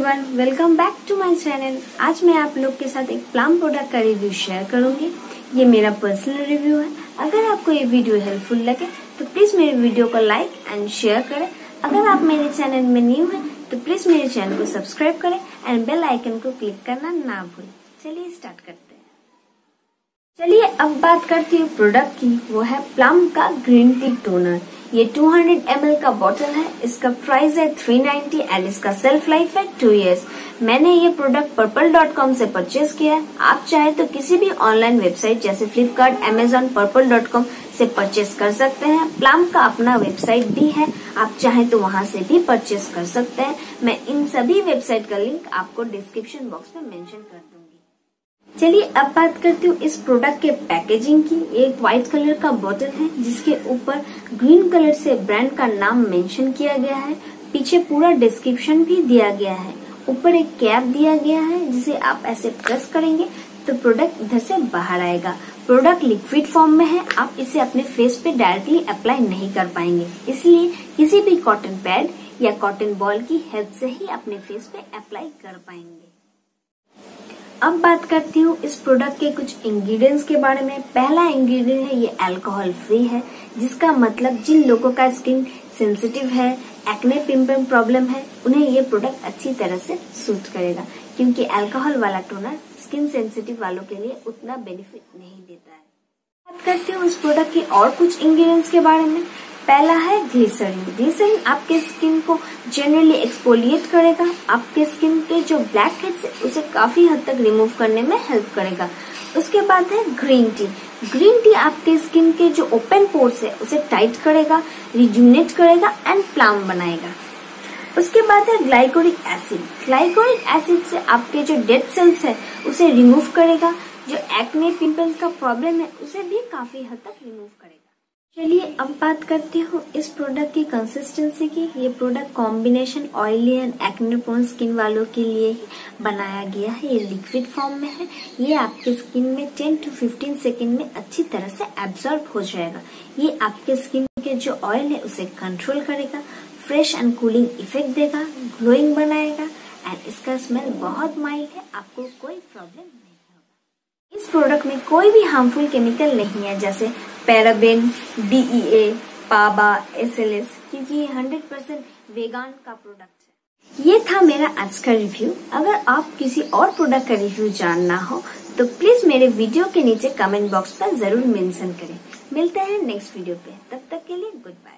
Everyone, welcome back to my channel. आज मैं आप लोग के साथ एक प्लम प्रोडक्ट का रिव्यू शेयर करूंगी। ये मेरा पर्सनल रिव्यू है। अगर आपको ये वीडियो हेल्पफुल लगे तो प्लीज मेरे वीडियो को लाइक एंड शेयर करें। अगर आप मेरे चैनल में न्यू हैं तो प्लीज मेरे चैनल को सब्सक्राइब करें एंड बेल आइकन को क्लिक करना ना भूलें। चलिए स्टार्ट करते हैं। चलिए अब बात करती हूँ प्रोडक्ट की, वो है प्लम का ग्रीन टी टोनर। ये 200 ml का बोतल है। इसका प्राइस है 390 एंड इसका सेल्फ लाइफ है 2 इयर्स। मैंने ये प्रोडक्ट Purplle.com से परचेज किया है। आप चाहे तो किसी भी ऑनलाइन वेबसाइट जैसे फ्लिपकार्ट, अमेजोन, Purplle.com से परचेज कर सकते हैं। प्लम का अपना वेबसाइट भी है, आप चाहे तो वहाँ से भी परचेज कर सकते हैं। मैं इन सभी वेबसाइट का लिंक आपको डिस्क्रिप्शन बॉक्स में मेंशन कर दूंगी। चलिए अब बात करती हूँ इस प्रोडक्ट के पैकेजिंग की। ये एक व्हाइट कलर का बोतल है जिसके ऊपर ग्रीन कलर से ब्रांड का नाम मेंशन किया गया है। पीछे पूरा डिस्क्रिप्शन भी दिया गया है। ऊपर एक कैप दिया गया है जिसे आप ऐसे प्रेस करेंगे तो प्रोडक्ट इधर से बाहर आएगा। प्रोडक्ट लिक्विड फॉर्म में है, आप इसे अपने फेस पे डायरेक्टली अप्लाई नहीं कर पाएंगे, इसलिए किसी भी कॉटन पैड या कॉटन बॉल की हेल्प से ही अपने फेस पे अप्लाई कर पाएंगे। अब बात करती हूँ इस प्रोडक्ट के कुछ इंग्रेडिएंट्स के बारे में। पहला इंग्रेडिएंट है ये अल्कोहल फ्री है, जिसका मतलब जिन लोगों का स्किन सेंसिटिव है, एक्ने पिंपल प्रॉब्लम है, उन्हें ये प्रोडक्ट अच्छी तरह से सूट करेगा, क्योंकि अल्कोहल वाला टोनर स्किन सेंसिटिव वालों के लिए उतना बेनिफिट नहीं देता है। बात करती हूँ इस प्रोडक्ट के और कुछ इंग्रेडिएंट्स के बारे में। पहला है ग्लिसरीन। ग्लिसरीन आपके स्किन को जनरली एक्सफोलिएट करेगा, आपके स्किन के जो ब्लैक हेड्स है उसे काफी हद तक रिमूव करने में हेल्प करेगा। उसके बाद है ग्रीन टी। ग्रीन टी आपके स्किन के जो ओपन पोर्स है उसे टाइट करेगा, रिजुनेट करेगा एंड प्लम बनाएगा। उसके बाद है ग्लाइकोलिक एसिड। ग्लाइकोलिक एसिड से आपके जो डेड सेल्स है उसे रिमूव करेगा, जो एक्ने पिंपल का प्रॉब्लम है उसे भी काफी हद तक रिमूव करेगा। चलिए अब बात करती हूँ इस प्रोडक्ट की कंसिस्टेंसी की। ये product combination oily and acne prone skin वालों के लिए ही बनाया गया है। ये लिक्विड फॉर्म में है। ये आपके स्किन में 10 टू 15 सेकेंड में अच्छी तरह से एब्जॉर्ब हो जाएगा। ये आपके स्किन के जो ऑयल है उसे कंट्रोल करेगा, फ्रेश एंड कूलिंग इफेक्ट देगा, ग्लोइंग बनाएगा एंड इसका स्मेल बहुत माइल्ड है, आपको कोई प्रॉब्लम नहीं। इस प्रोडक्ट में कोई भी हार्मफुल केमिकल नहीं है, जैसे पैराबेन, DEA, पाबा, SLS, क्योंकि ये 100% वेगान का प्रोडक्ट है। ये था मेरा आज का रिव्यू। अगर आप किसी और प्रोडक्ट का रिव्यू जानना हो तो प्लीज मेरे वीडियो के नीचे कमेंट बॉक्स पर जरूर मेंशन करें। मिलते हैं नेक्स्ट वीडियो पे, तब तक के लिए गुड बाय।